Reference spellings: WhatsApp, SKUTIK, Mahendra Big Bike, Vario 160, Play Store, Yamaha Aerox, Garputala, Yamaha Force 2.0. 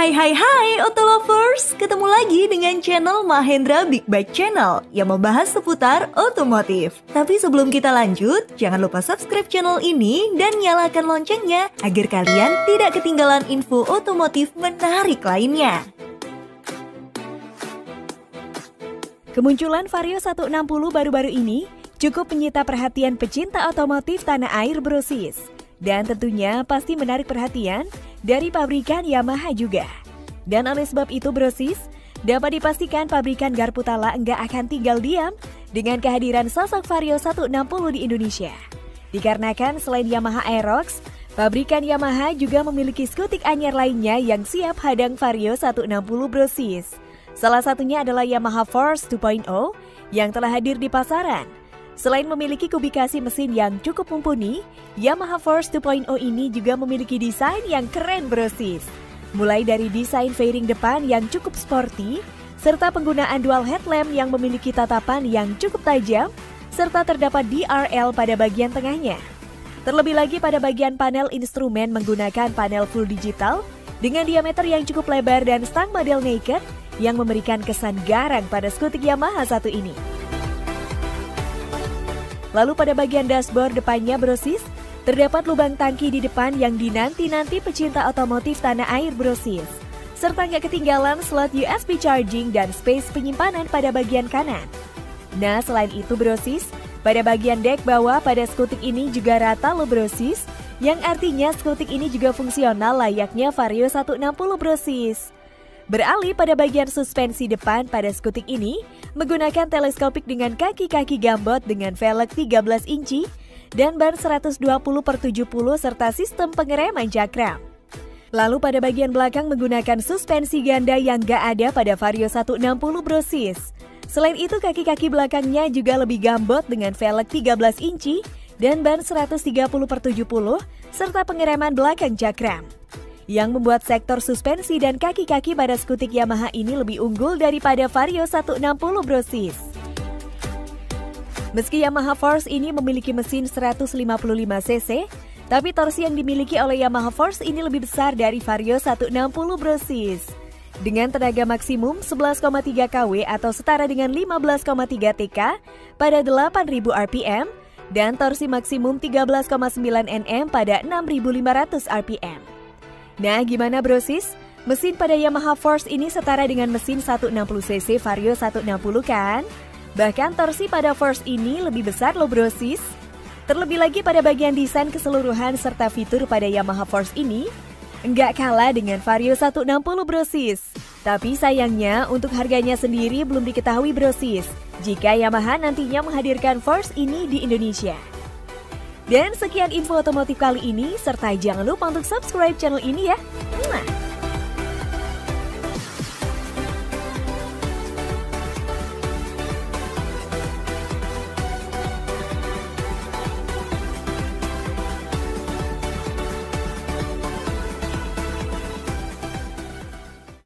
Hai Auto Lovers, ketemu lagi dengan channel Mahendra Big Bike Channel yang membahas seputar otomotif. Tapi sebelum kita lanjut, jangan lupa subscribe channel ini dan nyalakan loncengnya agar kalian tidak ketinggalan info otomotif menarik lainnya. Kemunculan Vario 160 baru-baru ini cukup menyita perhatian pecinta otomotif tanah air brosis. Dan tentunya pasti menarik perhatian dari pabrikan Yamaha juga. Dan oleh sebab itu brosis, dapat dipastikan pabrikan Garputala enggak akan tinggal diam dengan kehadiran sosok Vario 160 di Indonesia. Dikarenakan selain Yamaha Aerox, pabrikan Yamaha juga memiliki skutik anyar lainnya yang siap hadang Vario 160 brosis. Salah satunya adalah Yamaha Force 2.0 yang telah hadir di pasaran. Selain memiliki kubikasi mesin yang cukup mumpuni, Yamaha Force 2.0 ini juga memiliki desain yang keren brosis. Mulai dari desain fairing depan yang cukup sporty, serta penggunaan dual headlamp yang memiliki tatapan yang cukup tajam, serta terdapat DRL pada bagian tengahnya. Terlebih lagi pada bagian panel instrumen menggunakan panel full digital dengan diameter yang cukup lebar dan stang model naked yang memberikan kesan garang pada skutik Yamaha satu ini. Lalu pada bagian dashboard depannya brosis, terdapat lubang tangki di depan yang dinanti-nanti pecinta otomotif tanah air brosis. Serta nggak ketinggalan slot USB charging dan space penyimpanan pada bagian kanan. Nah selain itu brosis, pada bagian dek bawah pada skutik ini juga rata lo brosis, yang artinya skutik ini juga fungsional layaknya Vario 160 brosis. Beralih pada bagian suspensi depan pada skutik ini menggunakan teleskopik dengan kaki-kaki gambot dengan velg 13 inci dan ban 120/70 serta sistem pengereman cakram. Lalu pada bagian belakang menggunakan suspensi ganda yang gak ada pada Vario 160 brosis. Selain itu kaki-kaki belakangnya juga lebih gambot dengan velg 13 inci dan ban 130/70 serta pengereman belakang cakram. Yang membuat sektor suspensi dan kaki-kaki pada skutik Yamaha ini lebih unggul daripada Vario 160 brosis. Meski Yamaha Force ini memiliki mesin 155 cc, tapi torsi yang dimiliki oleh Yamaha Force ini lebih besar dari Vario 160 brosis. Dengan tenaga maksimum 11,3 kW atau setara dengan 15,3 TK pada 8.000 RPM dan torsi maksimum 13,9 Nm pada 6.500 RPM. Nah, gimana brosis? Mesin pada Yamaha Force ini setara dengan mesin 160 cc Vario 160 kan? Bahkan torsi pada Force ini lebih besar loh brosis. Terlebih lagi pada bagian desain keseluruhan serta fitur pada Yamaha Force ini enggak kalah dengan Vario 160 brosis. Tapi sayangnya untuk harganya sendiri belum diketahui brosis jika Yamaha nantinya menghadirkan Force ini di Indonesia. Dan sekian info otomotif kali ini, serta jangan lupa untuk subscribe channel ini ya.